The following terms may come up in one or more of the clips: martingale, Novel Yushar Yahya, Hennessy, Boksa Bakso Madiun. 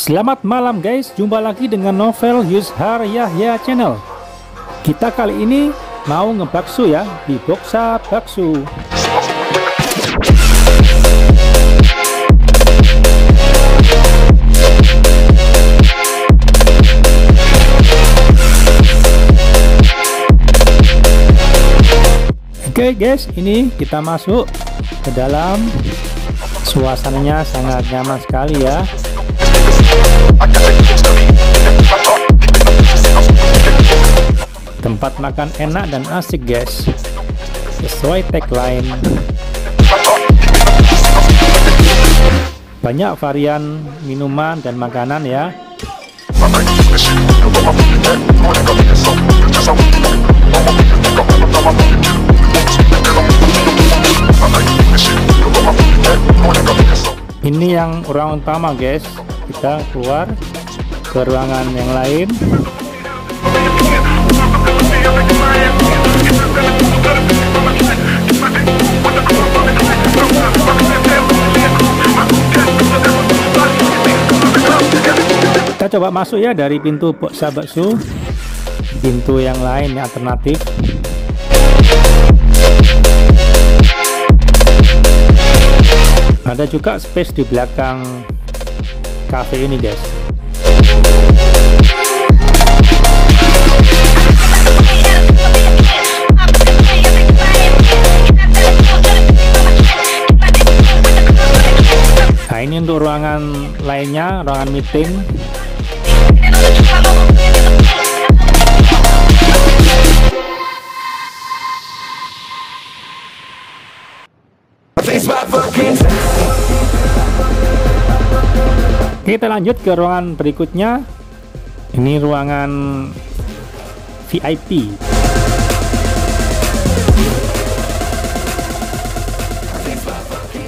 Selamat malam guys, jumpa lagi dengan Novel Yushar Yahya channel. Kita kali ini mau ngebakso ya di Boksa Bakso. Oke guys, ini kita masuk ke dalam. Suasananya sangat nyaman sekali ya. Tempat makan enak dan asik guys, sesuai tagline. Banyak varian minuman dan makanan ya. Ini yang ruangan utama guys. Kita keluar ke ruangan yang lain. Kita coba masuk ya dari pintu Boksa Bakso, pintu yang lain yang alternatif. Ada juga space di belakang cafe ini guys. Nah, ini untuk ruangan lainnya, ruangan meeting. Kita lanjut ke ruangan berikutnya. Ini ruangan VIP.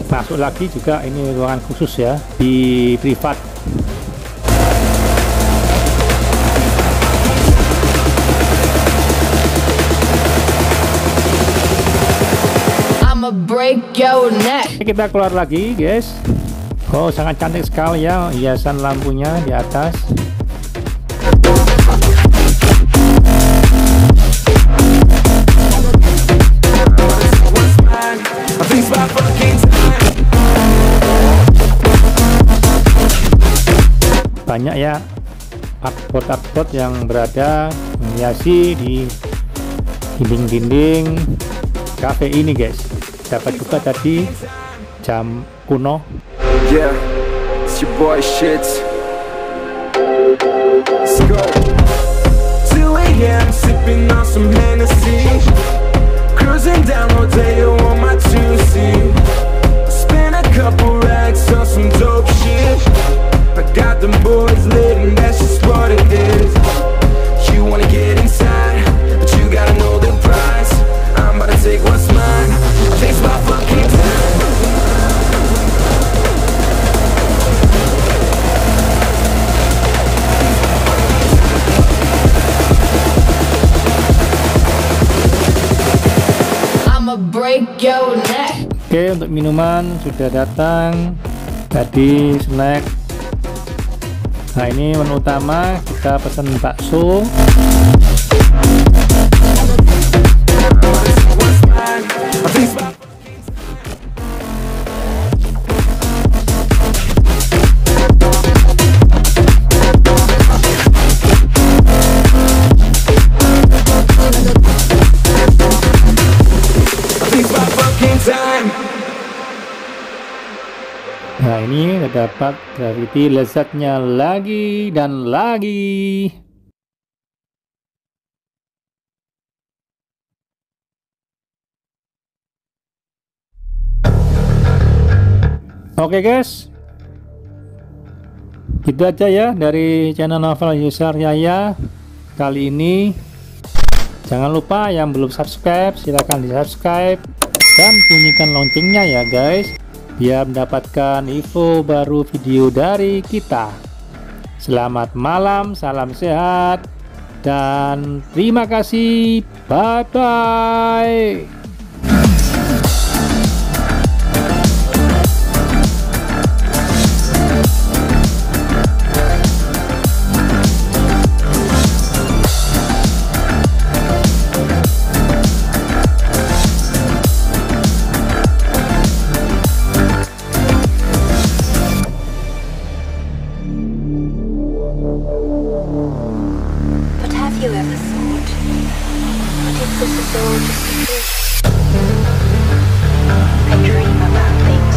Masuk lagi juga, ini ruangan khusus ya, di privat. Break your neck. Kita keluar lagi guys. Oh, sangat cantik sekali ya hiasan lampunya di atas. Banyak ya artboard yang berada menghiasi di dinding-dinding cafe ini guys. Dapat juga tadi jam kuno. Yeah, it's your boy shit. Let's go. 2 AM sipping on some Hennessy. Cruising down Rodeo on my Tuesday. Spin a couple racks on some dope shit. I got them boys lit and that's just what it is. You wanna get inside, but you gotta know the price. I'm about to take what's mine. I think my fucking time. Oke, untuk minuman sudah datang tadi, snack. Nah, ini menu utama, kita pesan bakso. Nah, ini terdapat gravity lezatnya lagi dan lagi. Oke guys, itu aja ya dari channel Novel Yushar Yahya kali ini. Jangan lupa yang belum subscribe silahkan di subscribe dan bunyikan loncengnya ya guys, biar mendapatkan info baru video dari kita. Selamat malam, salam sehat, dan terima kasih. Bye bye. This is all just a dream. I dream about things.